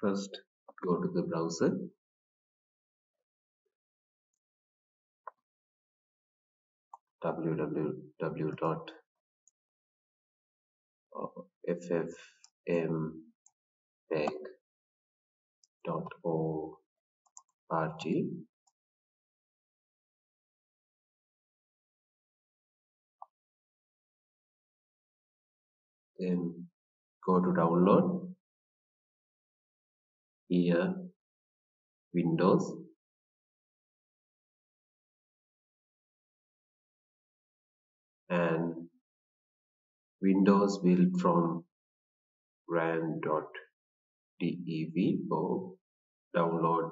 First, go to the browser. www.ffmpeg.org. Then go to download. Here, Windows. And Windows built from ran.dev. Go download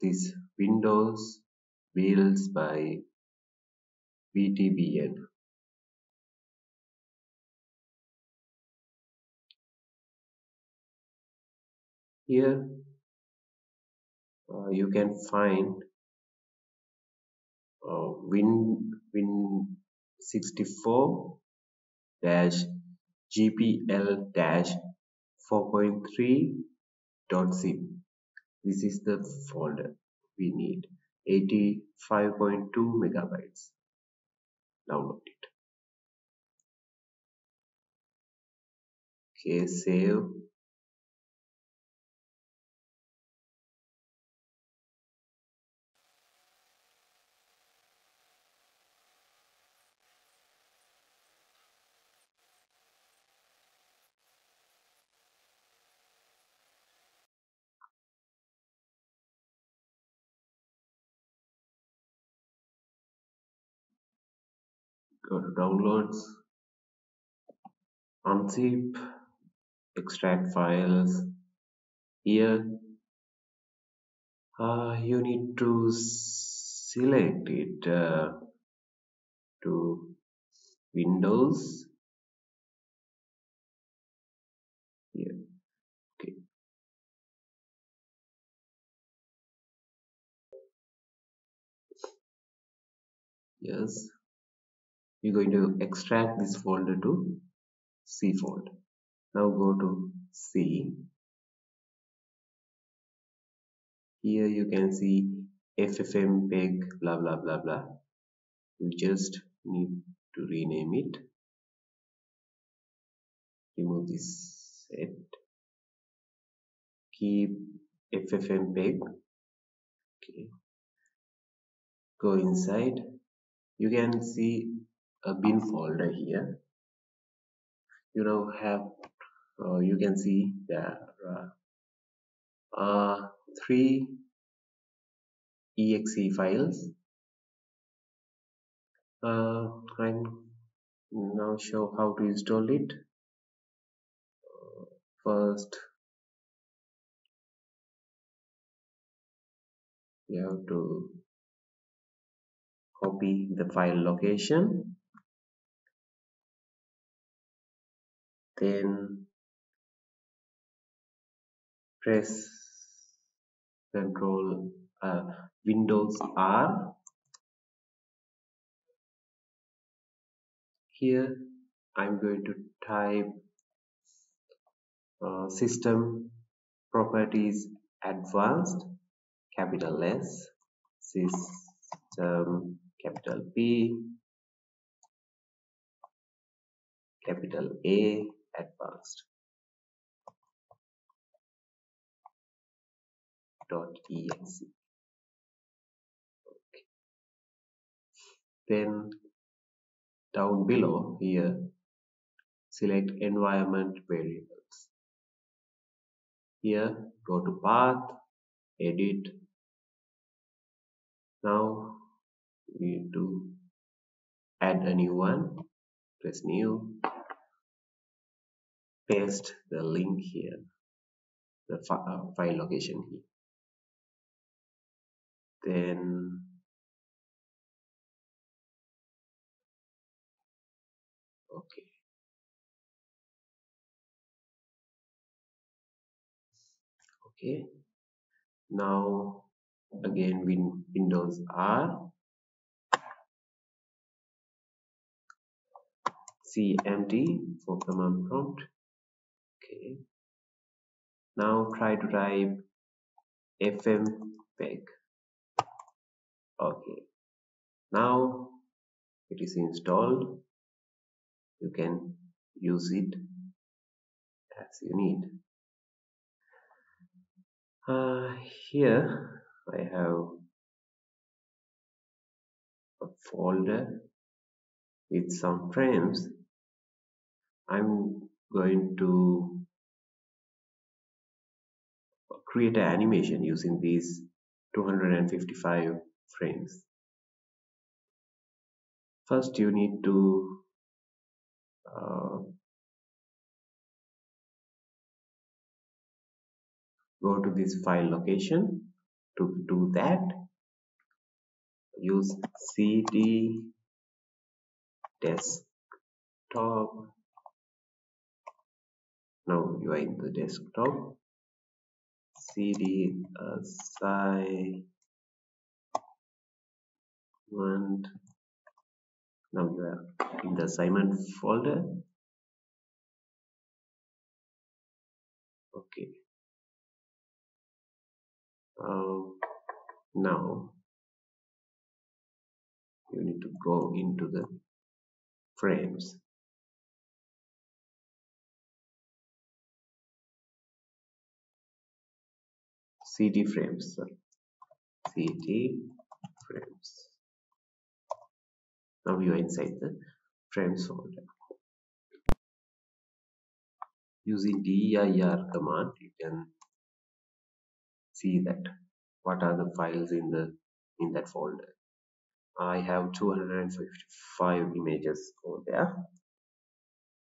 this Windows builds by BtbN. Here you can find Win64-GPL-4.3.zip. This is the folder we need. 85.2 megabytes. Download it. Okay, save. Go to downloads, unzip, extract files. Here you need to select it to Windows. Here, okay. Yes. You're going to extract this folder to C folder. Now go to C. Here you can see FFmpeg blah blah blah blah. You just need to rename it. Remove this set. Keep FFmpeg. Okay. Go inside. You can see a bin folder here. You now have you can see there are 3 exe files. I'm now show how to install it. First you have to copy the file location. Then press Control Windows R. Here I'm going to type System Properties Advanced, capital S, System, capital P, capital A, advanced .exe. Okay. Then down below here select environment variables. Here go to path, edit. Now we need to add a new one. Press new. Paste the link here, the file location here. Then okay, okay. Now again Windows R, CMD for command prompt. Okay. Now try to type FFmpeg. Okay, now it is installed. You can use it as you need. Here I have a folder with some frames. I'm going to create an animation using these 255 frames. First, you need to go to this file location. To do that, use cd desktop. Now you are in the desktop. Cd assignment. Now you are in the assignment folder. Okay. Now you need to go into the frames. Cd frames. Cd frames. Now you are inside the frames folder. Using dir command, you can see that what are the files in that folder. I have 255 images over there.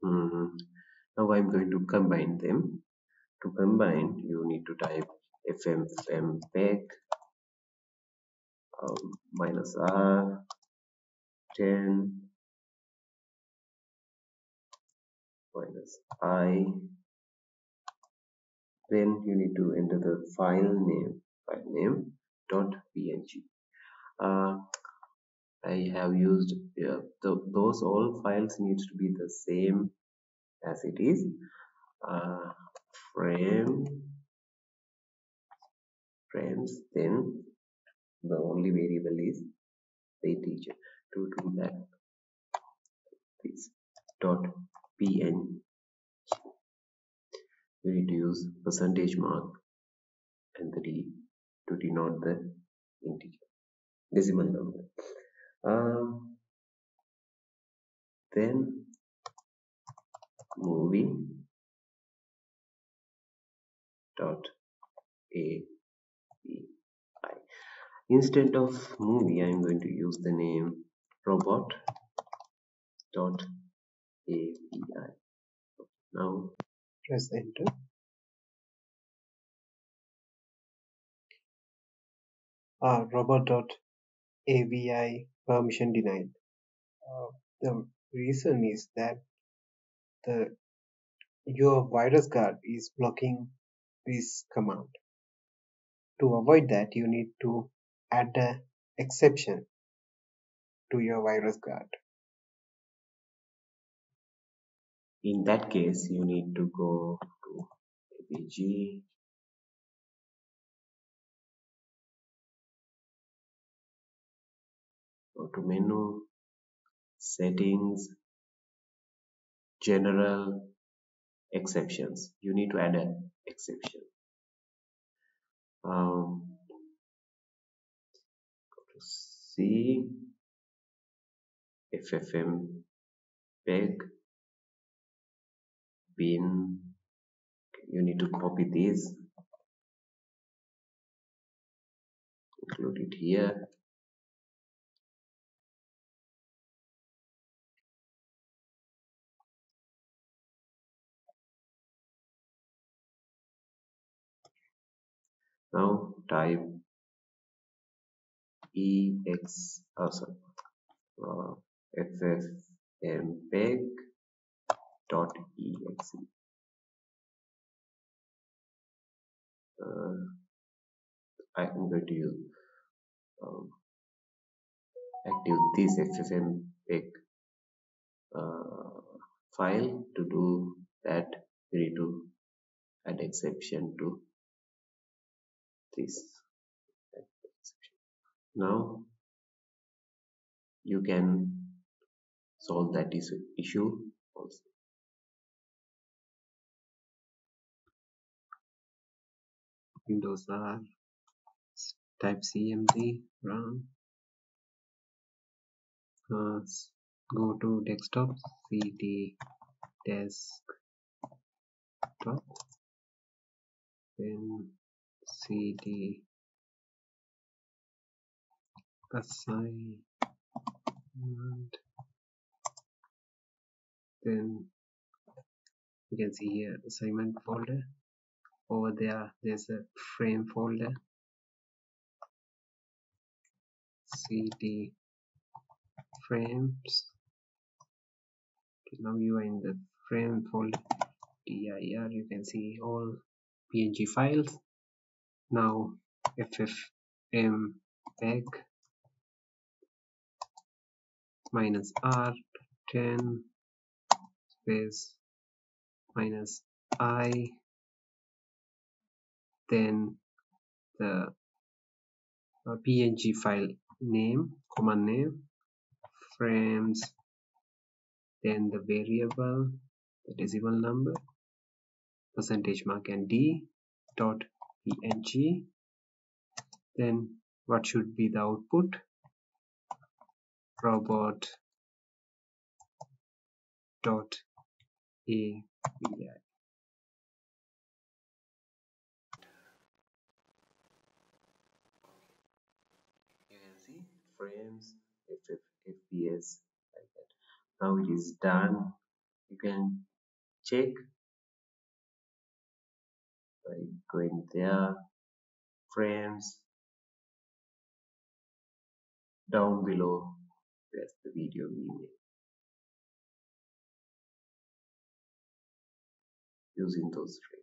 Now I'm going to combine them. To combine, you need to type FFmpeg -r 10 -i. Then you need to enter the file name .png. I have used those all files needs to be the same as it is. Frames, then the only variable is the integer. To do that, this .png, we need to use %mark and the d to denote the integer decimal number. Then movie.avi. Instead of movie, I'm going to use the name robot.avi. Now press enter. Robot.avi permission denied. The reason is that your virus guard is blocking this command. To avoid that, you need to add an exception to your virus guard. In that case, you need to go to AVG. Go to menu, settings, general, exceptions. You need to add an exception. Go to C, FFmpeg, bin. You need to copy this, include it here. Now type FFmpeg.exe. I'm going to use active this FFmpeg file. To do that, we need to add exception to this. Now you can solve that issue also. Windows R, type cmd run, go to desktop, cd desktop, then cd assign, then you can see here assignment folder. Over there there's a frame folder, cd frames. Okay, now you are in the frame folder, dir, you can see all png files. Now FFmpeg -r10 space -i, then the png file name, command name, frames, then the variable, the decimal number, %mark and d dot png. Then what should be the output? Robot dot AVI. You can see frames, FPS like that. Now it is done. You can check by going there, frames, down below. That's the video we made using those frames.